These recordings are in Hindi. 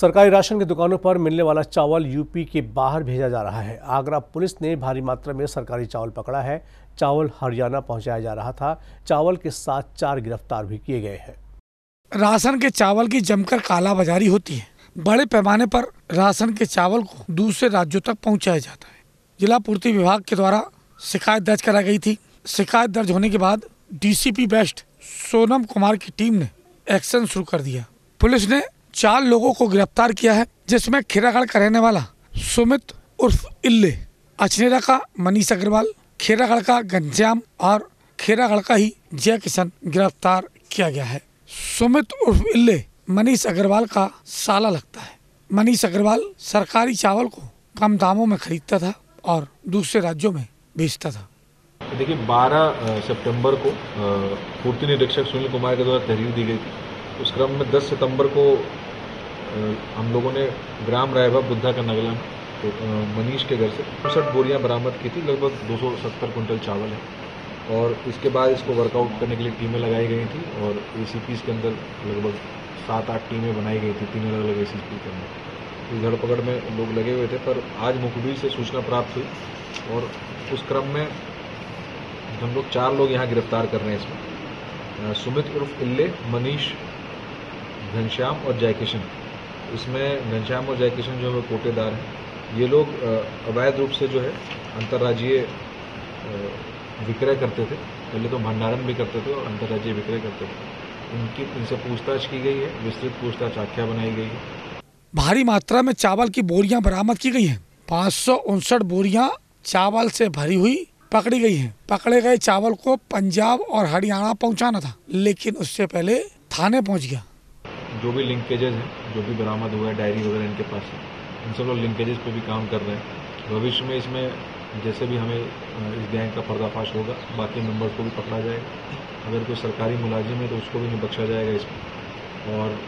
सरकारी राशन की दुकानों पर मिलने वाला चावल यूपी के बाहर भेजा जा रहा है। आगरा पुलिस ने भारी मात्रा में सरकारी चावल पकड़ा है। चावल हरियाणा पहुंचाया जा रहा था। चावल के साथ 4 गिरफ्तार भी किए गए हैं। राशन के चावल की जमकर कालाबाजारी होती है। बड़े पैमाने पर राशन के चावल को दूसरे राज्यों तक पहुँचाया जाता है। जिला पूर्ति विभाग के द्वारा शिकायत दर्ज कराई गई थी। शिकायत दर्ज होने के बाद DCP बेस्ट सोनम कुमार की टीम ने एक्शन शुरू कर दिया। पुलिस ने 4 लोगों को गिरफ्तार किया है, जिसमें खेरागढ़ का रहने वाला सुमित उर्फ इल्ले, अचनेरा का मनीष अग्रवाल, खेरागढ़ का घनश्याम और खेरागढ़ का ही जयकिशन गिरफ्तार किया गया है। सुमित उर्फ इल्ले मनीष अग्रवाल का साला लगता है। मनीष अग्रवाल सरकारी चावल को कम दामों में खरीदता था और दूसरे राज्यों में बेचता था। देखिए, 12 सितंबर को पूर्ति निरीक्षक सुनील कुमार के द्वारा तहरीर दी गई थी। उस क्रम में 10 सितंबर को हम लोगों ने ग्राम रायबा बुद्धा का नगला मनीष के घर से 65 बोरियां बरामद की थी। लगभग 270 कुंटल चावल है और इसके बाद इसको वर्कआउट करने के लिए टीमें लगाई गई थी और ACPs के अंदर लगभग 7-8 टीमें बनाई गई थी। 3 अलग अलग ACP के अंदर इस धड़पकड़ में लोग लगे हुए थे। पर आज मुखबिर से सूचना प्राप्त हुई और उस क्रम में हम लोग 4 लोग यहाँ गिरफ्तार कर रहे हैं। इसमें सुमित उर्फ इल्ले, मनीष, घनश्याम और जयकिशन। इसमें घनश्याम और जयकिशन जो है कोटेदार हैं। ये लोग अवैध रूप से जो है अंतर्राज्यीय विक्रय करते थे। पहले तो भंडारण भी करते थे और अंतर्राज्यीय विक्रय करते थे। इनसे पूछताछ की गई है, विस्तृत पूछताछ आख्या बनाई गई है। भारी मात्रा में चावल की बोरियाँ बरामद की गई हैं। 559 बोरियाँ चावल से भरी हुई पकड़ी गई हैं। पकड़े गए चावल को पंजाब और हरियाणा पहुंचाना था, लेकिन उससे पहले थाने पहुंच गया। जो भी लिंकेजेस हैं, जो भी बरामद हुआ है, डायरी वगैरह इनके पास है, इन सब लोग लिंकेजेस पे भी काम कर रहे हैं। भविष्य में इसमें जैसे भी हमें इस गैंग का पर्दाफाश होगा, बाकी मेंबर्स को भी पकड़ा जाएगा। अगर कोई सरकारी मुलाजिम है तो उसको भी नहीं बख्शा जाएगा इसमें। और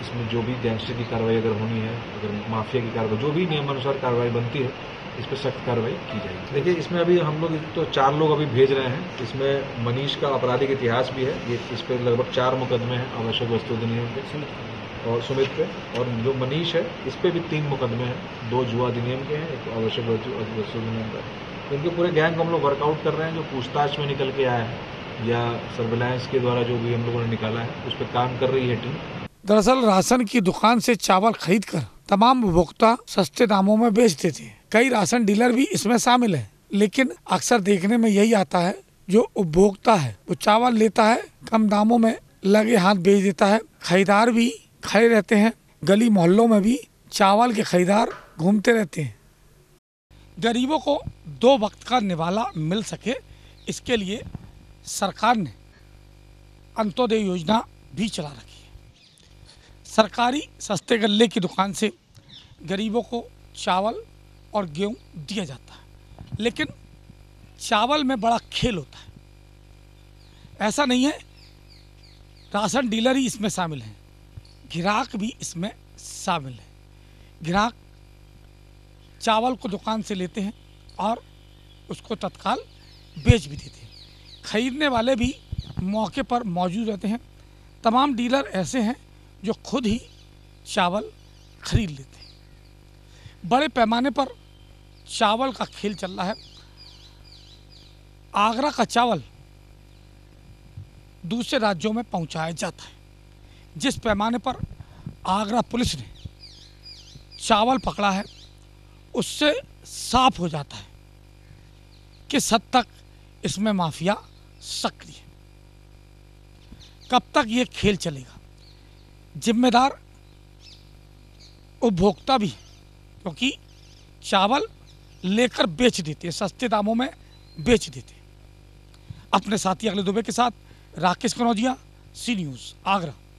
इसमें जो भी गैंगस्टर की कार्रवाई अगर होनी है, अगर माफिया की कार्रवाई, जो भी नियमानुसार कार्रवाई बनती है, इस पर सख्त कार्रवाई की जाएगी। देखिए, इसमें अभी हम लोग तो 4 लोग अभी भेज रहे हैं। इसमें मनीष का आपराधिक इतिहास भी है। ये इस पर लगभग 4 मुकदमे हैं आवश्यक वस्तु अधिनियम के और सुमित पे, और जो मनीष है इस पर भी 3 मुकदमे हैं। 2 जुआ अधिनियम के हैं, 1 आवश्यक वस्तु अधिनियम का। इनके पूरे गैंग को हम लोग वर्कआउट कर रहे हैं। जो पूछताछ में निकल के आया है या सर्विलांस के द्वारा जो भी हम लोगों ने निकाला है, उस पर काम कर रही है टीम। दरअसल राशन की दुकान से चावल खरीदकर तमाम उपभोक्ता सस्ते दामों में बेच देते हैं। कई राशन डीलर भी इसमें शामिल हैं, लेकिन अक्सर देखने में यही आता है, जो उपभोक्ता है वो चावल लेता है, कम दामों में लगे हाथ बेच देता है। खरीदार भी खड़े रहते हैं। गली मोहल्लों में भी चावल के खरीदार घूमते रहते हैं। गरीबों को 2 वक्त का निवाला मिल सके, इसके लिए सरकार ने अंत्योदय योजना भी चला रखी है। सरकारी सस्ते गल्ले की दुकान से गरीबों को चावल और गेहूं दिया जाता है, लेकिन चावल में बड़ा खेल होता है। ऐसा नहीं है राशन डीलर ही इसमें शामिल हैं, ग्राहक भी इसमें शामिल है। ग्राहक चावल को दुकान से लेते हैं और उसको तत्काल बेच भी देते हैं। खरीदने वाले भी मौके पर मौजूद रहते हैं। तमाम डीलर ऐसे हैं जो खुद ही चावल खरीद लेते हैं। बड़े पैमाने पर चावल का खेल चल रहा है। आगरा का चावल दूसरे राज्यों में पहुंचाया जाता है। जिस पैमाने पर आगरा पुलिस ने चावल पकड़ा है, उससे साफ हो जाता है किस हद तक इसमें माफिया सक्रिय है। कब तक ये खेल चलेगा? जिम्मेदार उपभोक्ता भी, क्योंकि चावल लेकर बेच देते हैं, सस्ते दामों में बेच देते हैं। अपने साथी अगले दुबे के साथ राकेश कनौजिया, सी न्यूज़ आगरा।